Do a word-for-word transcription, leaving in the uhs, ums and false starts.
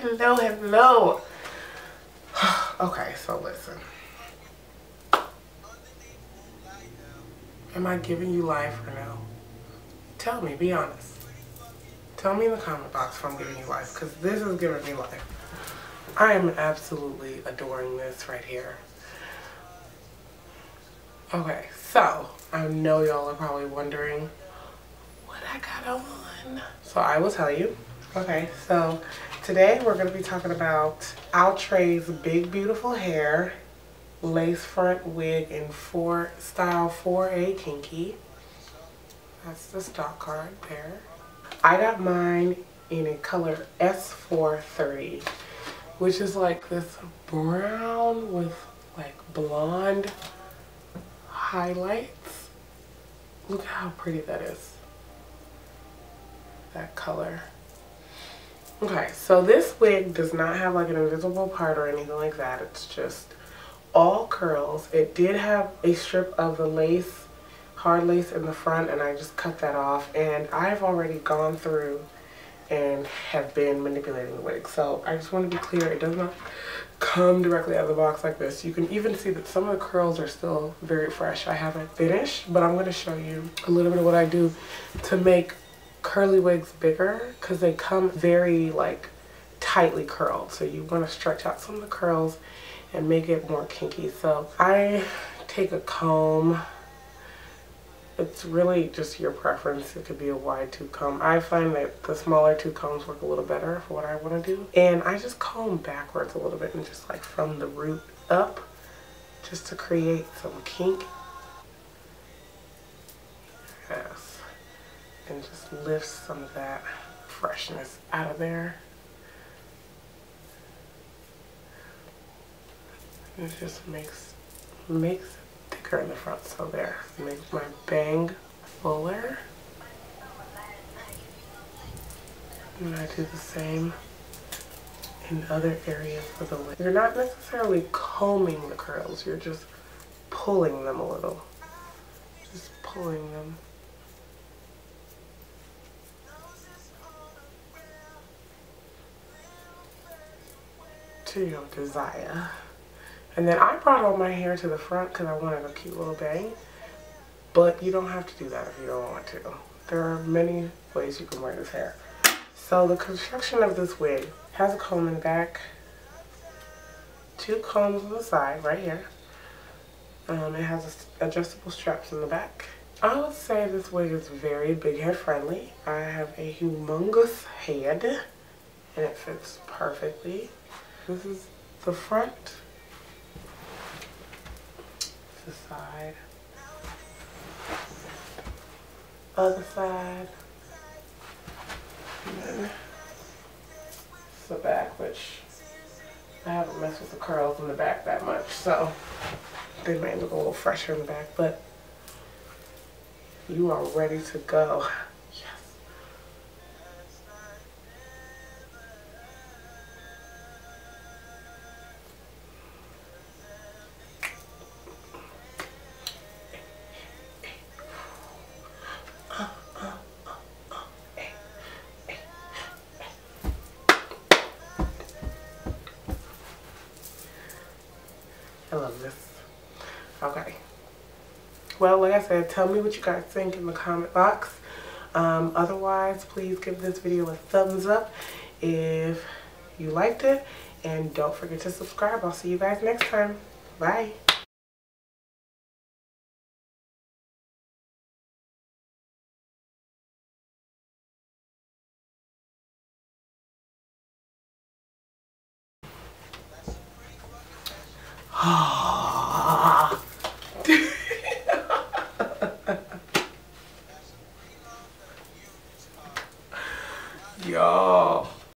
Hello, hello. Okay, so listen. Am I giving you life or no? Tell me, be honest. Tell me in the comment box if I'm giving you life, because this is giving me life. I am absolutely adoring this right here. Okay, so I know y'all are probably wondering what I got on. So I will tell you. Okay, so today we're going to be talking about Outre's Big Beautiful Hair Lace Front Wig in four, Style four A Kinky. That's the stock card there. I got mine in a color S four thirty, which is like this brown with like blonde highlights. Look how pretty that is, that color. Okay, so this wig does not have like an invisible part or anything like that. It's just all curls. It did have a strip of the lace, hard lace in the front, and I just cut that off, and I've already gone through and have been manipulating the wig. So I just want to be clear, it does not come directly out of the box like this. You can even see that some of the curls are still very fresh. I haven't finished, but I'm going to show you a little bit of what I do to make curly wigs bigger, because they come very like tightly curled. So you want to stretch out some of the curls and make it more kinky. So I take a comb. It's really just your preference. It could be a wide tooth comb. I find that the smaller tooth combs work a little better for what I want to do. And I just comb backwards a little bit and just like from the root up, just to create some kink. Yes. And just lift some of that freshness out of there. It just makes, makes it in the front, so there. Make my bang fuller. And I do the same in other areas of the wig. You're not necessarily combing the curls, you're just pulling them a little. Just pulling them. To your desire. And then I brought all my hair to the front because I wanted a cute little bang. But you don't have to do that if you don't want to. There are many ways you can wear this hair. So the construction of this wig has a comb in the back, two combs on the side right here. Um, it has adjustable straps in the back. I would say this wig is very big head friendly. I have a humongous head and it fits perfectly. This is the front. The side, other side, and then it's the back, which I haven't messed with the curls in the back that much, so they may look a little fresher in the back, but you are ready to go. Yes. I love this. Okay. Well, like I said, tell me what you guys think in the comment box. Um, otherwise, please give this video a thumbs up if you liked it. And don't forget to subscribe. I'll see you guys next time. Bye. Oh.